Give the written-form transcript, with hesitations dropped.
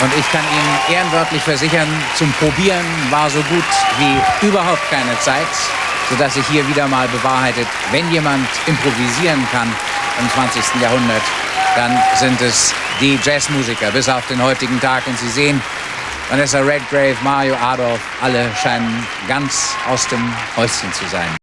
Und ich kann Ihnen ehrenwörtlich versichern, zum Probieren war so gut wie überhaupt keine Zeit, sodass sich hier wieder mal bewahrheitet, wenn jemand improvisieren kann im 20. Jahrhundert, dann sind es die Jazzmusiker bis auf den heutigen Tag. Und Sie sehen, Vanessa Redgrave, Mario Adorf, alle scheinen ganz aus dem Häuschen zu sein.